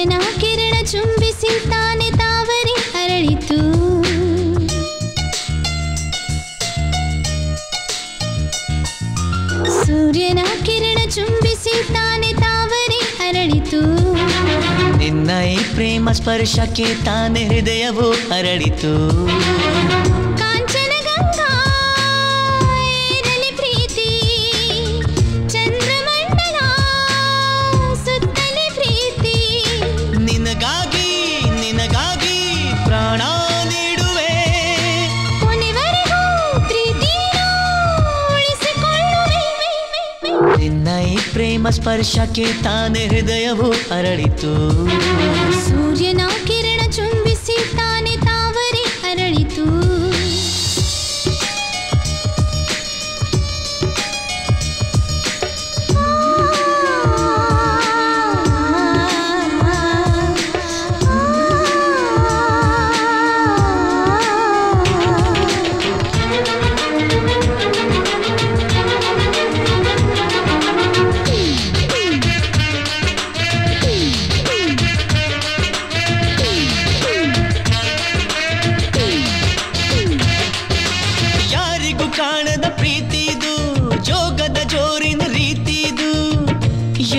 ಅಂಜನಾ ಕಿರಣ ಚುಂಬಿಸಿ ತಾನೆ ತಾವರೆ ಹರಳಿತು. ಸೂರ್ಯನ ಕಿರಣ ಚುಂಬಿಸಿ ತಾನೆ ತಾವರೆ ಹರಳಿತು. ನಿನ್ನ ಈ ಪ್ರೇಮ ಸ್ಪರ್ಶಕ್ಕೆ ತಾನೆ ಹೃದಯವು ಹರಳಿತು. ಪ್ರೇಮ ಸ್ಪರ್ಶಕ್ಕೆ ತಾನೆ ಹೃದಯವು ಅರಳಿತು. ಸೂರ್ಯನ ಕಿರಣ ಚುಂಬಿಸಿ ತಾನೆ ತಾವರೆ ಅರಳಿತು.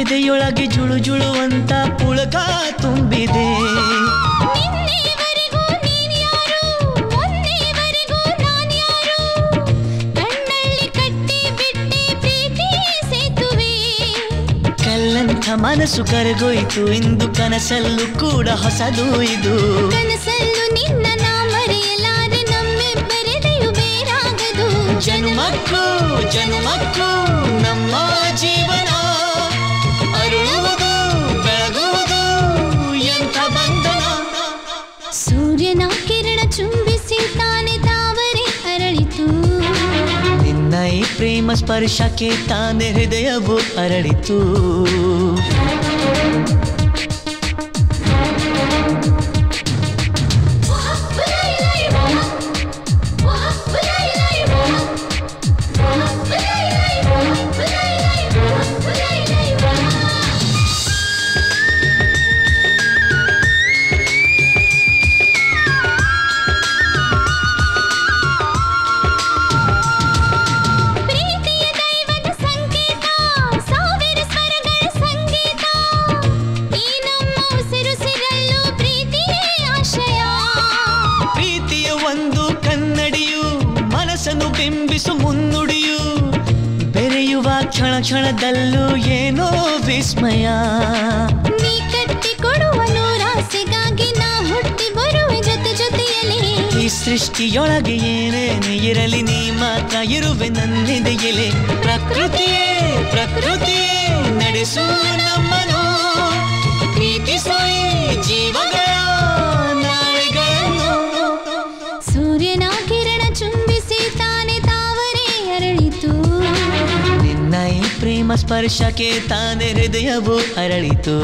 ಎದೆಯೊಳಗೆ ಜುಳು ಜುಳುವಂತ ಪುಳಕ ತುಂಬಿದೆ. ನಿನ್ನೆವರೆಗೂ ನೀನು ಯಾರು, ಮೊನ್ನೆವರೆಗೂ ನಾನು ಯಾರು, ಕಣ್ಣಲ್ಲಿ ಕಟ್ಟಿ ಬಿಟ್ಟೆ ಪ್ರೀತಿ ಸೇತುವೆ. ಕಲ್ಲಂಥ ಮನಸ್ಸು ಕರಗೋಯ್ತು, ಇಂದು ಕನಸಲ್ಲೂ ಕೂಡ ಹೊಸದು ಇದು. ಕನಸಲ್ಲೂ ನಿನ್ನ ನಾ ಮರೆಯಲಾರೆ, ನಮ್ಮಿಬ್ಬರ ದಯು ಬೇರಾಗದು. ಜನುಮಕ್ಕೂ ಜನುಮಕ್ಕೂ ನಮ್ಮ ಜೀವನ ಪ್ರೇಮ ಸ್ಪರ್ಶಕ್ಕೆ ತಾನೆ ಹೃದಯವು ಅರಳಿತು. ಬಿಂಬಿಸು ಮುನ್ನುಡಿಯು, ಬೆರೆಯುವ ಕ್ಷಣ ಕ್ಷಣದಲ್ಲೂ ಏನೋ ವಿಸ್ಮಯ. ನೀ ಕಟ್ಟಿ ಕೊಡುವ ನೂರಾಸೆಗಾಗಿ ನಾ ಹುಟ್ಟಿ ಬರುವ ಜೊತೆ ಜೊತೆಯಲ್ಲಿ. ಈ ಸೃಷ್ಟಿಯೊಳಗೆ ಏನೇನು ಇರಲಿ, ನೀ ಮಾತ್ರ ಇರುವೆ ನನ್ನೆದೆಯಲ್ಲಿ. ಪ್ರಕೃತಿಯೇ ಪ್ರಕೃತಿಯೇ ನಡೆಸು ನಮ್ಮನು, ಪ್ರೀತಿಸು ಈ ಜೀವಗಳ ನಾಳೆಗಳನ್ನು. ಸೂರ್ಯನ ಕಿರಣ ಚುಂಬಿಸಿ ಪ್ರೇಮ ಸ್ಪರ್ಶಕ್ಕೆ ತಾನೆ ಹೃದಯವು ಅರಳಿತು.